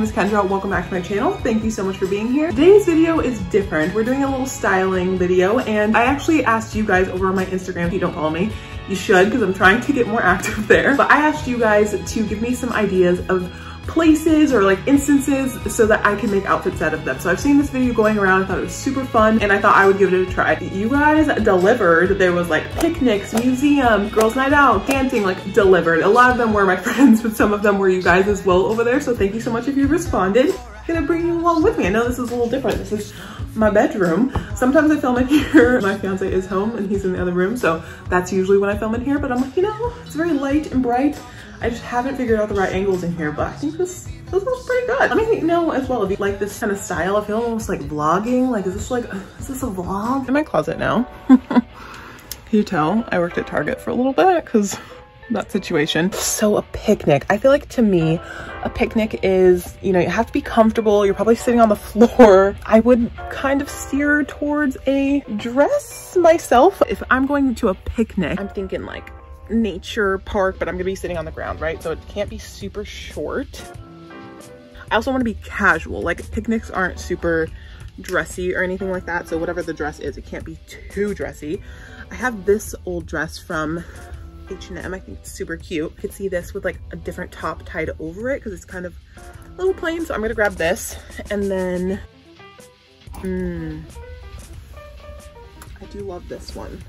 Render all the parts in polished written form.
name is Kendra, welcome back to my channel. Thank you so much for being here. Today's video is different. We're doing a little styling video, and I actually asked you guys over on my Instagram, if you don't follow me, you should, because I'm trying to get more active there. But I asked you guys to give me some ideas of places or like instances so that I can make outfits out of them. So I've seen this video going around, I thought it was super fun, and I thought I would give it a try. You guys delivered. There was like picnics, museum, girls night out, dancing, like delivered. A lot of them were my friends, but some of them were you guys as well over there. So thank you so much if you responded. I'm gonna bring you along with me. I know this is a little different. This is my bedroom. Sometimes I film in here. My fiance is home and he's in the other room. So that's usually when I film in here, but I'm like, you know, it's very light and bright. I just haven't figured out the right angles in here, but I think this looks pretty good. Let me know as well if you like this kind of style. I feel almost like vlogging. Like, is this a vlog? In my closet now. Can you tell? I worked at Target for a little bit because that situation. So a picnic. I feel like to me, a picnic is, you know, you have to be comfortable. You're probably sitting on the floor. I would kind of steer towards a dress myself. If I'm going to a picnic, I'm thinking like nature park, but I'm gonna be sitting on the ground, right? So it can't be super short. I also want to be casual. Like, picnics aren't super dressy or anything like that, so whatever the dress is, it can't be too dressy. I have this old dress from H&M. I think it's super cute. You could see this with like a different top tied over it because it's kind of a little plain, so I'm gonna grab this. And then I do love this one.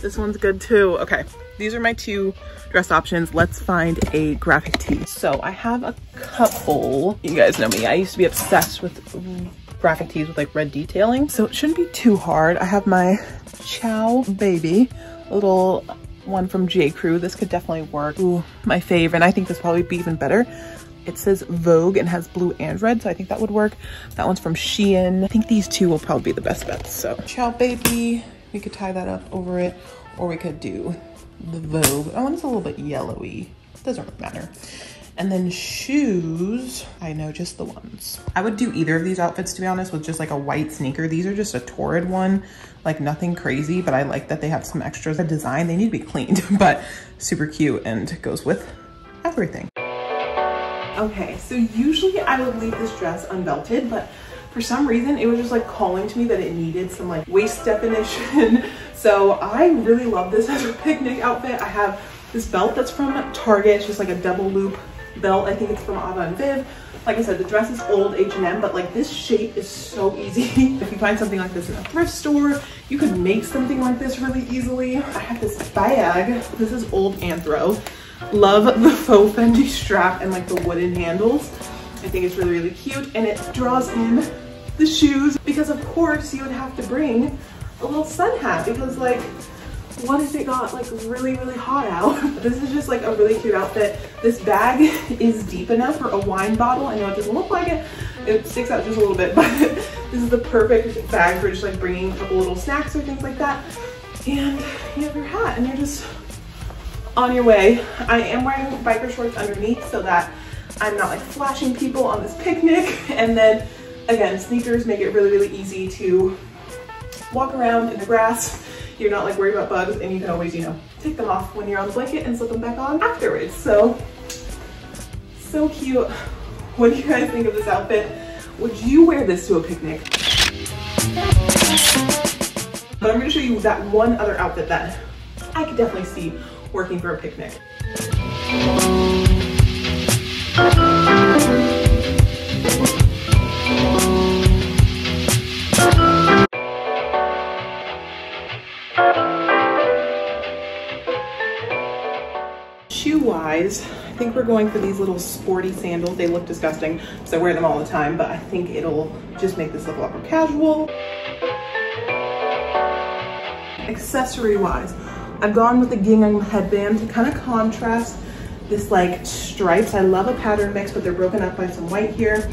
This one's good too. Okay, these are my two dress options. Let's find a graphic tee. So I have a couple. You guys know me. I used to be obsessed with graphic tees with like red detailing. So it shouldn't be too hard. I have my Chow Baby, little one from J. Crew. This could definitely work. Ooh, my fave, and I think this probably be even better. It says Vogue and has blue and red, so I think that would work. That one's from Shein. I think these two will probably be the best bets. So Chow Baby. We could tie that up over it, or we could do the Vogue. Oh, one's a little bit yellowy. Doesn't really matter. And then shoes, I know just the ones. I would do either of these outfits, to be honest, with just like a white sneaker. These are just a torrid one, like nothing crazy, but I like that they have some extras. The design, they need to be cleaned, but super cute and goes with everything. Okay, so usually I would leave this dress unbelted, but for some reason, it was just like calling to me that it needed some like waist definition. So I really love this as a picnic outfit. I have this belt that's from Target. It's just like a double loop belt. I think it's from Ava & Viv. Like I said, the dress is old H&M, but like this shape is so easy. If you find something like this in a thrift store, you could make something like this really easily. I have this bag. This is old Anthro. Love the faux Fendi strap and like the wooden handles. I think it's really, really cute, and it draws in the shoes, because of course you would have to bring a little sun hat, because like, what if it got like really, really hot out? This is just like a really cute outfit. This bag is deep enough for a wine bottle. I know it doesn't look like it, it sticks out just a little bit, but this is the perfect bag for just like bringing a couple little snacks or things like that. And you have your hat and you're just on your way. I am wearing biker shorts underneath so that I'm not like flashing people on this picnic. And then again, sneakers make it really, really easy to walk around in the grass. You're not like worried about bugs, and you can always, you know, take them off when you're on the blanket and slip them back on afterwards. So cute. What do you guys think of this outfit? Would you wear this to a picnic? But I'm gonna show you that one other outfit that I could definitely see working for a picnic. Shoe-wise, I think we're going for these little sporty sandals. They look disgusting, so I wear them all the time, but I think it'll just make this look a lot more casual. Accessory-wise, I've gone with the gingham headband to kind of contrast this like stripes. I love a pattern mix, but they're broken up by some white here.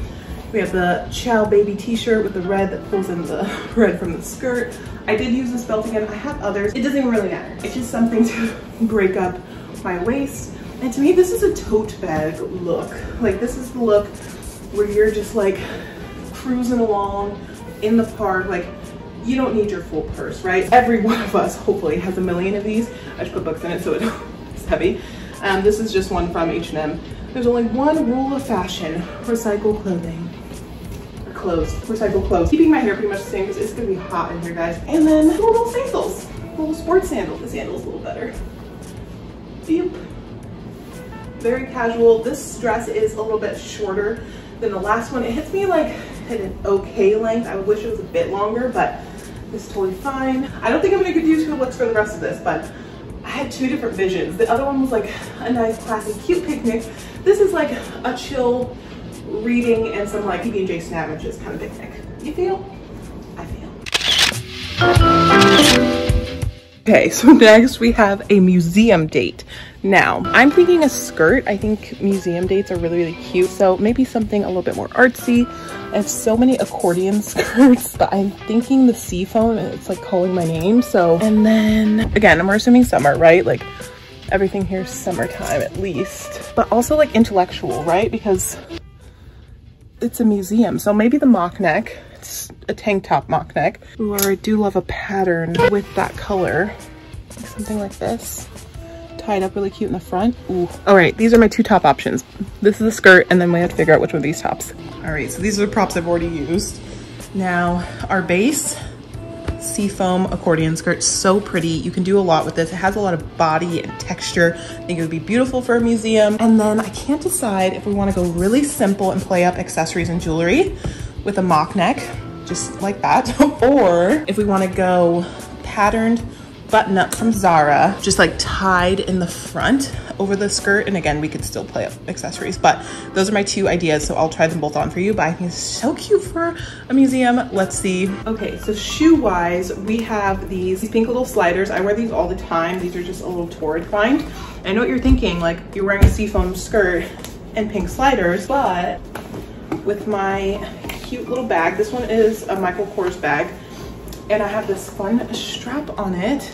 We have the Chow Baby t-shirt with the red that pulls in the red from the skirt. I did use this belt again. I have others. It doesn't really matter. It's just something to break up my waist. And to me, this is a tote bag look. Like, this is the look where you're just like cruising along in the park. Like, you don't need your full purse, right? Every one of us hopefully has a million of these. I should put books in it so it's heavy. This is just one from H&M. There's only one rule of fashion: recycle clothing. Clothes, recycle clothes. Keeping my hair pretty much the same because it's gonna be hot in here, guys. And then little sandals, little sports sandals. The sandal's a little better. Yep. Very casual. This dress is a little bit shorter than the last one. It hits me like at an okay length. I wish it was a bit longer, but it's totally fine. I don't think I'm gonna confuse who looks for the rest of this, but I had two different visions. The other one was like a nice, classy, cute picnic. This is like a chill reading and some like PB&J sandwiches kind of picnic. You feel? I feel. Okay, so next we have a museum date. Now, I'm thinking a skirt. I think museum dates are really, really cute. So maybe something a little bit more artsy. I have so many accordion skirts, but I'm thinking the seafoam, and it's like calling my name. So, and then again, I'm assuming summer, right? Like everything here is summertime at least, but also like intellectual, right? Because it's a museum. So maybe the mock neck, it's a tank top mock neck. Ooh, I do love a pattern with that color, like something like this. Tied up really cute in the front. Ooh. All right, these are my two top options. This is a skirt, and then we have to figure out which one of these tops. All right, so these are the props I've already used. Now, our base, seafoam accordion skirt, so pretty. You can do a lot with this. It has a lot of body and texture. I think it would be beautiful for a museum. And then I can't decide if we wanna go really simple and play up accessories and jewelry with a mock neck, just like that, or if we wanna go patterned button up from Zara, just like tied in the front over the skirt. And again, we could still play up accessories, but those are my two ideas. So I'll try them both on for you, but I think it's so cute for a museum. Let's see. Okay, so shoe wise, we have these pink little sliders. I wear these all the time. These are just a little torrid find. I know what you're thinking, like you're wearing a seafoam skirt and pink sliders, but with my cute little bag, this one is a Michael Kors bag. And I have this fun strap on it.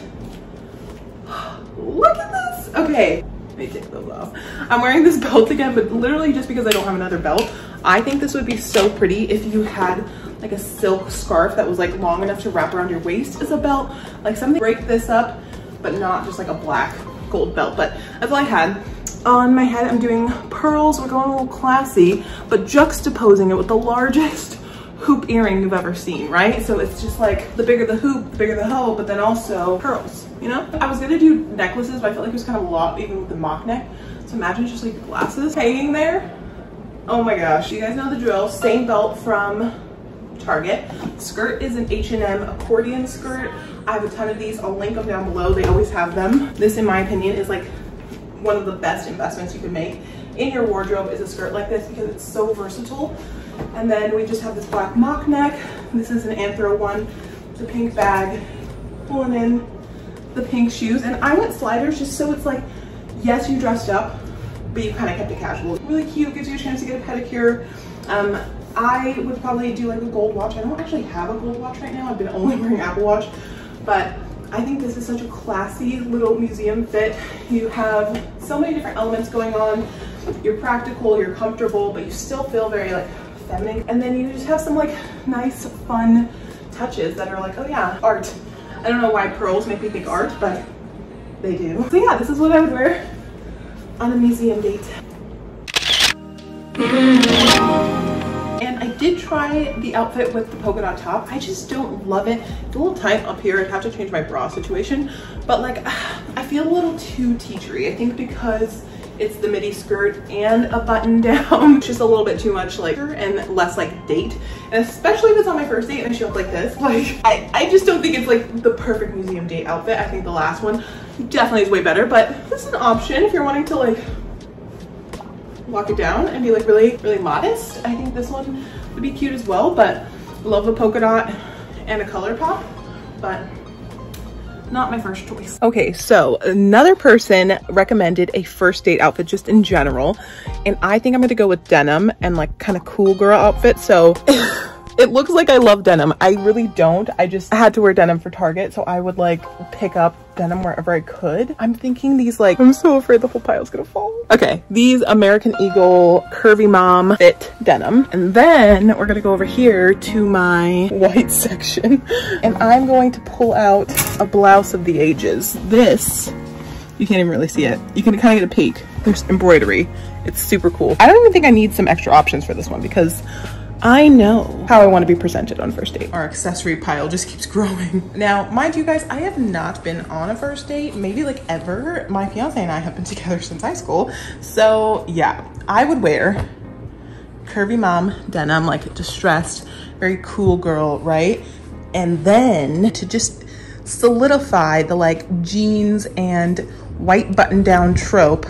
Look at this. Okay, let me take those off. I'm wearing this belt again, but literally just because I don't have another belt. I think this would be so pretty if you had like a silk scarf that was like long enough to wrap around your waist as a belt, like something. Break this up, but not just like a black gold belt, but that's all I had. On my head, I'm doing pearls. We're going a little classy, but juxtaposing it with the largest hoop earring you've ever seen, right? So it's just like the bigger the hoop, the bigger the hoe, but then also pearls, you know? I was gonna do necklaces, but I felt like it was kind of a lot even with the mock neck. So imagine just like glasses hanging there. Oh my gosh, you guys know the drill. Same belt from Target. Skirt is an H&M accordion skirt. I have a ton of these. I'll link them down below. They always have them. This, in my opinion, is like one of the best investments you can make in your wardrobe, is a skirt like this, because it's so versatile. And then we just have this black mock neck. This is an anthro one. It's a pink bag, pulling in the pink shoes. And I went sliders just so it's like, yes, you dressed up, but you kind of kept it casual. Really cute, gives you a chance to get a pedicure. I would probably do like a gold watch. I don't actually have a gold watch right now. I've been only wearing Apple Watch, but I think this is such a classy little museum fit. You have so many different elements going on. You're practical, you're comfortable, but you still feel very like feminine. And then you just have some like nice fun touches that are like, oh yeah, art. I don't know why pearls make me think art, but they do. So yeah, this is what I would wear on a museum date. And I did try the outfit with the polka dot top. I just don't love it. It's a little tight up here. I'd have to change my bra situation, but like I feel a little too teachery. I think because it's the midi skirt and a button down, just a little bit too much like and less like date. And especially if it's on my first date and I show up like this, like I just don't think it's like the perfect museum date outfit. I think the last one definitely is way better, but this is an option if you're wanting to like walk it down and be like really, really modest. I think this one would be cute as well, but love a polka dot and a color pop, but not my first choice. Okay, so another person recommended a first date outfit just in general, and I think I'm gonna go with denim and like kind of cool girl outfit. So it looks like I love denim. I really don't. I just had to wear denim for Target, so I would like pick up denim wherever I could. I'm thinking these like, I'm so afraid the whole pile's gonna fall. Okay, these American Eagle curvy mom fit denim. And then we're gonna go over here to my white section, and I'm going to pull out a blouse of the ages. This, you can't even really see it. You can kind of get a peek. There's embroidery. It's super cool. I don't even think I need some extra options for this one because I know how I want to be presented on first date. Our accessory pile just keeps growing. Now, mind you guys, I have not been on a first date, maybe like ever. My fiance and I have been together since high school. So yeah, I would wear curvy mom denim, like distressed, very cool girl, right? And then to just solidify the like jeans and white button down trope,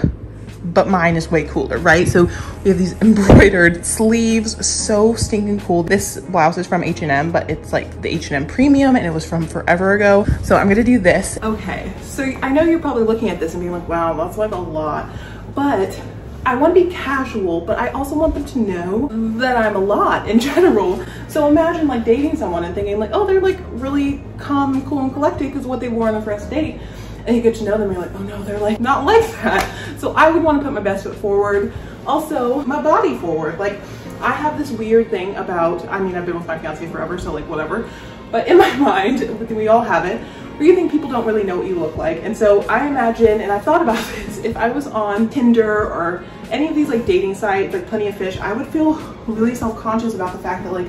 but mine is way cooler, right? So we have these embroidered sleeves, so stinking cool. This blouse is from H&M, but it's like the H&M premium and it was from forever ago. So I'm gonna do this. Okay, so I know you're probably looking at this and being like, wow, that's like a lot, but I want to be casual, but I also want them to know that I'm a lot in general. So imagine like dating someone and thinking like, oh, they're like really calm, cool, and collected because what they wore on the first date. And you get to know them and you're like, oh no, they're like not like that. So I would want to put my best foot forward. Also my body forward. Like I have this weird thing about, I mean, I've been with my fiance forever, so like whatever. But in my mind, we all have it, where you think people don't really know what you look like. And so I imagine, and I thought about this, if I was on Tinder or any of these like dating sites, like Plenty of Fish, I would feel really self-conscious about the fact that like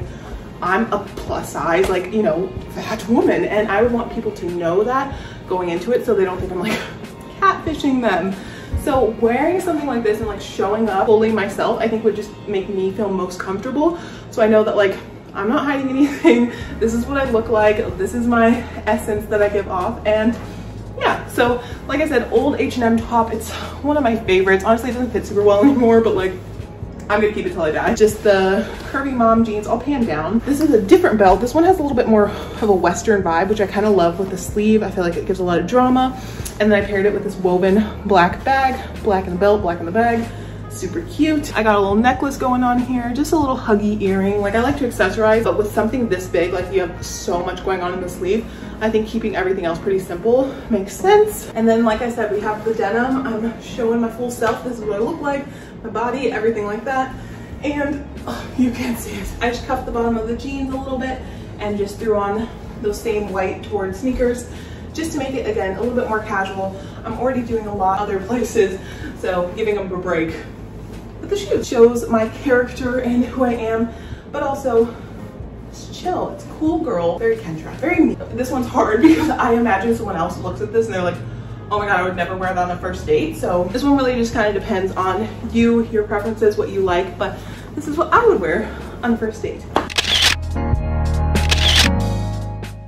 I'm a plus size, like, you know, fat woman. And I would want people to know that going into it so they don't think I'm like catfishing them. So wearing something like this and like showing up fully myself, I think would just make me feel most comfortable. So I know that like, I'm not hiding anything. This is what I look like. This is my essence that I give off. And yeah, so like I said, old H&M top, it's one of my favorites. Honestly, it doesn't fit super well anymore, but like, I'm gonna keep it till I die. Just the curvy mom jeans, all panned down. This is a different belt. This one has a little bit more of a Western vibe, which I kind of love with the sleeve. I feel like it gives a lot of drama. And then I paired it with this woven black bag, black in the belt, black in the bag. Super cute. I got a little necklace going on here, just a little huggy earring. Like I like to accessorize, but with something this big, like you have so much going on in the sleeve, I think keeping everything else pretty simple makes sense. And then like I said, we have the denim. I'm showing my full self. This is what I look like, my body, everything like that. And oh, you can't see it. I just cuffed the bottom of the jeans a little bit and just threw on those same white toward sneakers just to make it, again, a little bit more casual. I'm already doing a lot other places, so giving them a break. But the shoe shows my character and who I am, but also it's chill, it's cool girl, very Kendra, very me. This one's hard because I imagine someone else looks at this and they're like, oh my God, I would never wear that on a first date. So this one really just kind of depends on you, your preferences, what you like, but this is what I would wear on first date.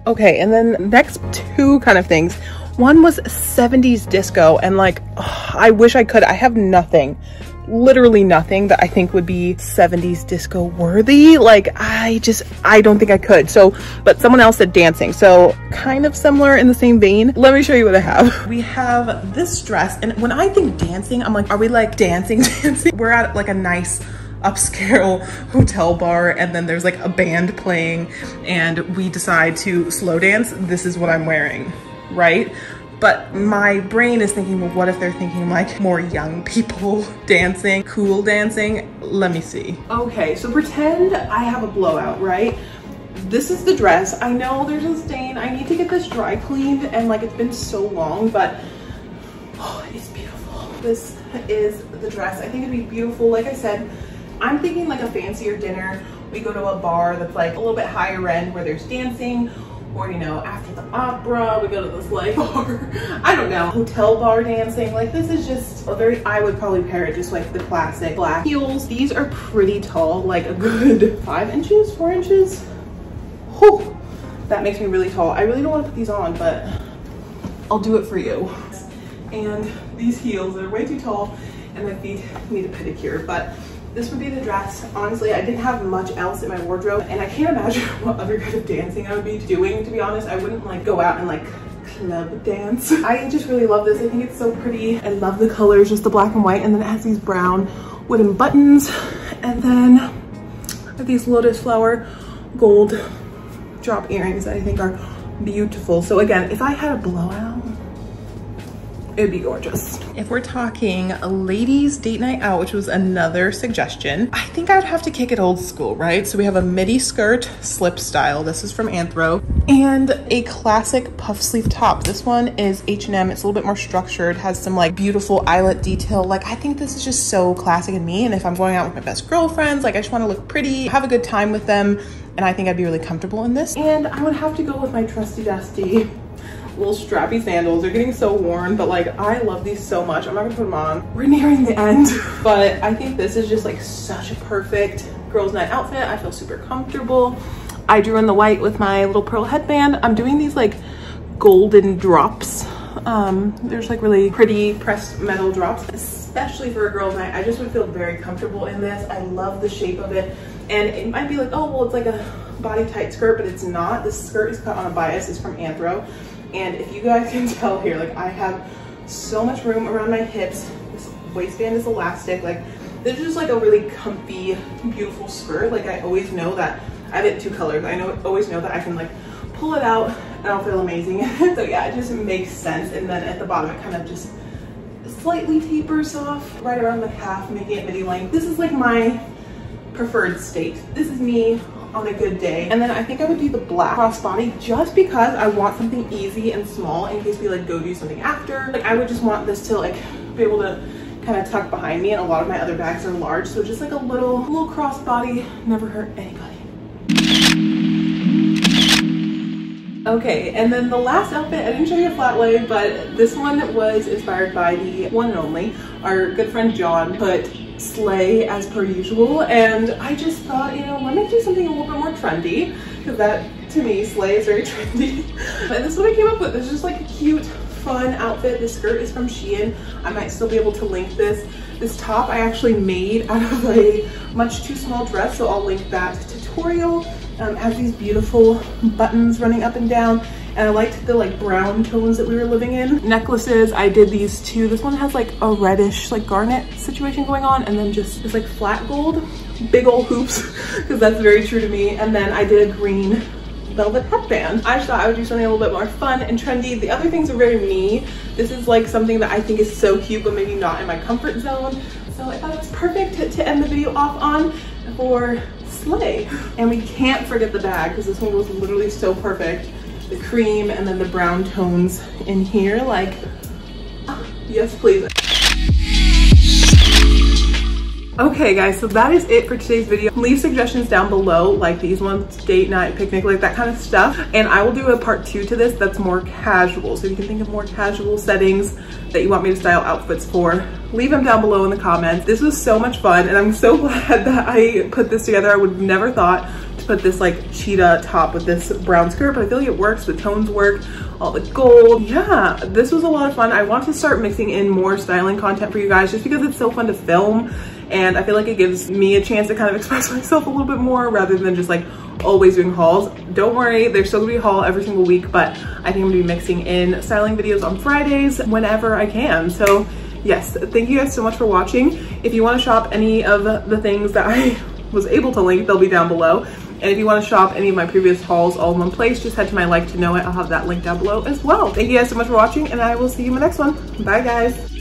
Okay, and then next two kind of things. One was 70s disco, and like, oh, I wish I could, I have nothing. Literally nothing that I think would be 70s disco worthy. Like I don't think I could. So, but someone else said dancing. So kind of similar in the same vein. Let me show you what I have. We have this dress. And when I think dancing, I'm like, are we like dancing? We're at like a nice upscale hotel bar and then there's like a band playing and we decide to slow dance. This is what I'm wearing, right? But my brain is thinking, well, what if they're thinking like more young people dancing, cool dancing? Let me see. Okay, so pretend I have a blowout, right? This is the dress. I know there's a stain. I need to get this dry cleaned and like it's been so long, but oh, it's beautiful. This is the dress. I think it'd be beautiful. Like I said, I'm thinking like a fancier dinner. We go to a bar that's like a little bit higher end where there's dancing, or you know, after the opera, we go to this like bar, I don't know, hotel bar dancing. Like this is just a very, I would probably pair it just like the classic black heels. These are pretty tall, like a good 5 inches, 4 inches. Whew, that makes me really tall. I really don't want to put these on, but I'll do it for you. And these heels are way too tall and my feet need a pedicure, but this would be the dress. Honestly, I didn't have much else in my wardrobe and I can't imagine what other kind of dancing I would be doing, to be honest. I wouldn't like go out and like club dance. I just really love this. I think it's so pretty. I love the colors, just the black and white, and then it has these brown wooden buttons, and then I have these lotus flower gold drop earrings that I think are beautiful. So again, if I had a blowout, it'd be gorgeous. If we're talking a ladies date night out, which was another suggestion, I think I'd have to kick it old school, right? So we have a midi skirt slip style. This is from Anthro. and a classic puff sleeve top. This one is H&M. It's a little bit more structured, has some like beautiful eyelet detail. Like, I think this is just so classic in me. And if I'm going out with my best girlfriends, like, I just want to look pretty, have a good time with them. And I think I'd be really comfortable in this. And I would have to go with my trusty dusty little strappy sandals. They're getting so worn, but like, I love these so much. I'm not gonna put them on. We're nearing the end, but I think this is just like such a perfect girls' night outfit. I feel super comfortable. I drew in the white with my little pearl headband. I'm doing these like golden drops. There's like really pretty pressed metal drops, especially for a girls' night. I just would feel very comfortable in this. I love the shape of it. And it might be like, oh, well, it's like a body tight skirt, but it's not. This skirt is cut on a bias. It's from Anthro. And if you guys can tell here, like, I have so much room around my hips. This waistband is elastic. Like, this is just like a really comfy, beautiful skirt. Like, I always know that I have it two colors. I always know that I can like pull it out and I'll feel amazing. So yeah, it just makes sense. And then at the bottom, it kind of just slightly tapers off right around the calf, making it midi length. This is like my preferred state. This is me on a good day. And then I think I would do the black crossbody just because I want something easy and small in case we like go do something after. Like, I would just want this to like be able to kind of tuck behind me, and a lot of my other bags are large. So just like a little crossbody never hurt anybody. Okay, and then the last outfit, I didn't show you a flat lay, but this one was inspired by the one and only, our good friend John, put slay as per usual. And I just thought, you know, let me do something a little bit more trendy, because that to me, slay is very trendy. And this is what I came up with. This is just like a cute, fun outfit. The skirt is from Shein. I might still be able to link this. This top I actually made out of a much too small dress, so I'll link that tutorial. Has these beautiful buttons running up and down, and I liked the like brown tones that we were living in. Necklaces, I did these two. This one has like a reddish like garnet situation going on, and then just this like flat gold, big old hoops, because that's very true to me. And then I did a green velvet headband. I just thought I would do something a little bit more fun and trendy. The other things are very me. This is like something that I think is so cute, but maybe not in my comfort zone. So I thought it was perfect to end the video off on for slay. And we can't forget the bag, because this one was literally so perfect. The cream and then the brown tones in here, like, yes please. Okay guys, so that is it for today's video. Leave suggestions down below, like these ones, date night, picnic, like that kind of stuff. And I will do a part 2 to this that's more casual. So if you can think of more casual settings that you want me to style outfits for, leave them down below in the comments. This was so much fun, and I'm so glad that I put this together. I would have never thought to put this like cheetah top with this brown skirt, but I feel like it works. The tones work, all the gold. Yeah, this was a lot of fun. I want to start mixing in more styling content for you guys, just because it's so fun to film. And I feel like it gives me a chance to kind of express myself a little bit more, rather than just like always doing hauls. Don't worry, there's still gonna be a haul every single week, but I think I'm gonna be mixing in styling videos on Fridays whenever I can. So yes, thank you guys so much for watching. If you wanna shop any of the things that I was able to link, they'll be down below. And if you wanna shop any of my previous hauls all in one place, just head to my Like to Know It. I'll have that link down below as well. Thank you guys so much for watching, and I will see you in the next one. Bye guys.